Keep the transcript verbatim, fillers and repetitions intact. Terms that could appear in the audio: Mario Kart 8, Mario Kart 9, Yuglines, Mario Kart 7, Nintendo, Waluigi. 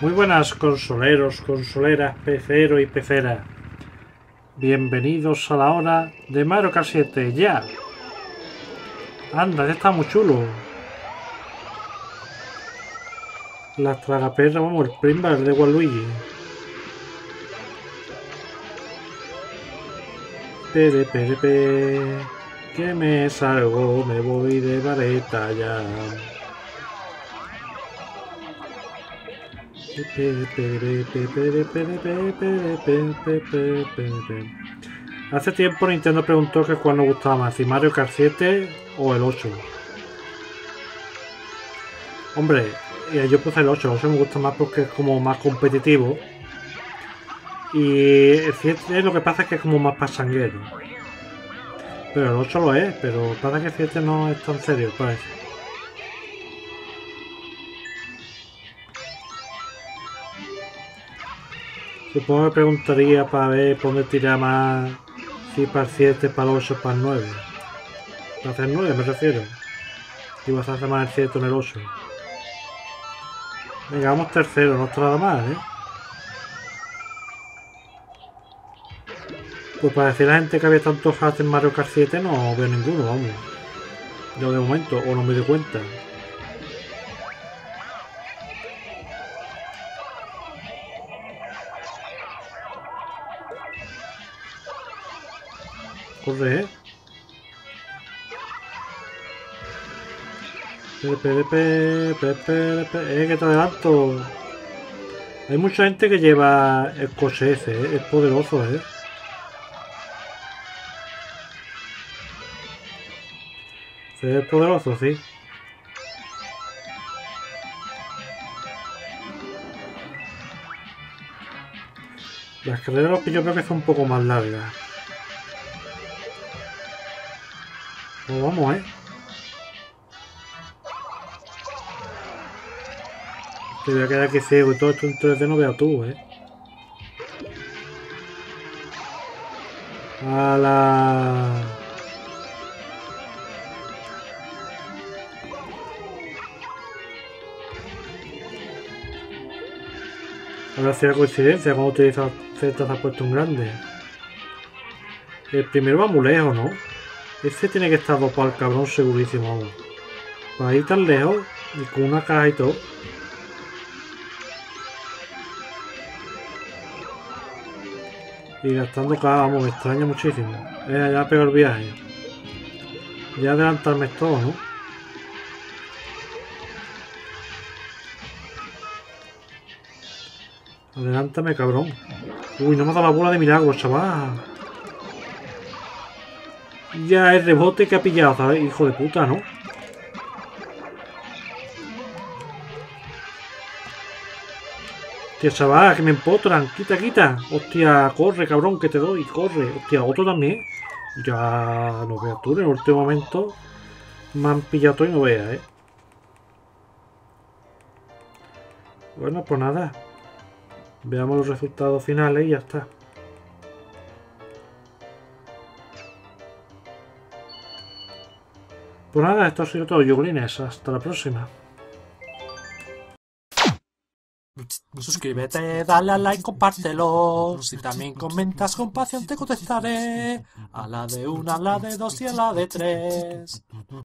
Muy buenas consoleros, consoleras, peceros y peceras. Bienvenidos a la hora de Mario Kart siete, ya. Anda, ya está muy chulo. Las tragaperras, vamos, el primer de Waluigi. Pere, pere, pere, que me salgo, me voy de vareta ya. Hace tiempo Nintendo preguntó que cuál nos gustaba más, si Mario Kart siete o el ocho. Hombre, yo puse el ocho, el ocho me gusta más porque es como más competitivo. Y el siete lo que pasa es que es como más pasanguero. Pero el ocho lo es, pero pasa que el siete no es tan serio, parece. Supongo que preguntaría para ver por dónde tirar más, si para el siete, para el ocho, para el nueve. Para hacer nueve me refiero. Si vas a hacer más el siete o el ocho. Venga, vamos tercero, no está nada mal, ¿eh? Pues para decir a la gente que había tantos hacks en Mario Kart siete no veo ninguno, vamos. Yo de momento, o no me doy cuenta. Corre, eh. Pepe, pepe, pepe, pepe. Eh, que te adelanto. Hay mucha gente que lleva el coche ese, eh. Es poderoso, eh. Es poderoso, sí. Las carreras que yo creo que son un poco más largas. Pues vamos, eh. Te voy a quedar aquí ciego y todo esto en tres D no veo tú, eh. A la. Ahora será coincidencia cuando utiliza Z se ha puesto un grande. El primero va muy lejos, ¿no? Este tiene que estar dopado al cabrón segurísimo aún. Para ir tan lejos y con una caja y todo. Y gastando caja, vamos, me extraña muchísimo. Eh, ya pegó el viaje. Ya adelantarme todo, ¿no? Adelántame, cabrón. Uy, no me ha dado la bola de milagro, chaval. Ya el rebote que ha pillado, ¿sabes? Hijo de puta, ¿no? Hostia, chaval, que me empotran. Quita, quita. Hostia, corre, cabrón, que te doy. Corre. Hostia, otro también. Ya no veas tú, en el último momento me han pillado todo y no veas, ¿eh? Bueno, pues nada. Veamos los resultados finales y ya está. Pues nada, esto ha sido todo, Yuglines. Hasta la próxima. Suscríbete, dale a like, compártelo. Si también comentas con pasión te contestaré. A la de una, a la de dos y a la de tres.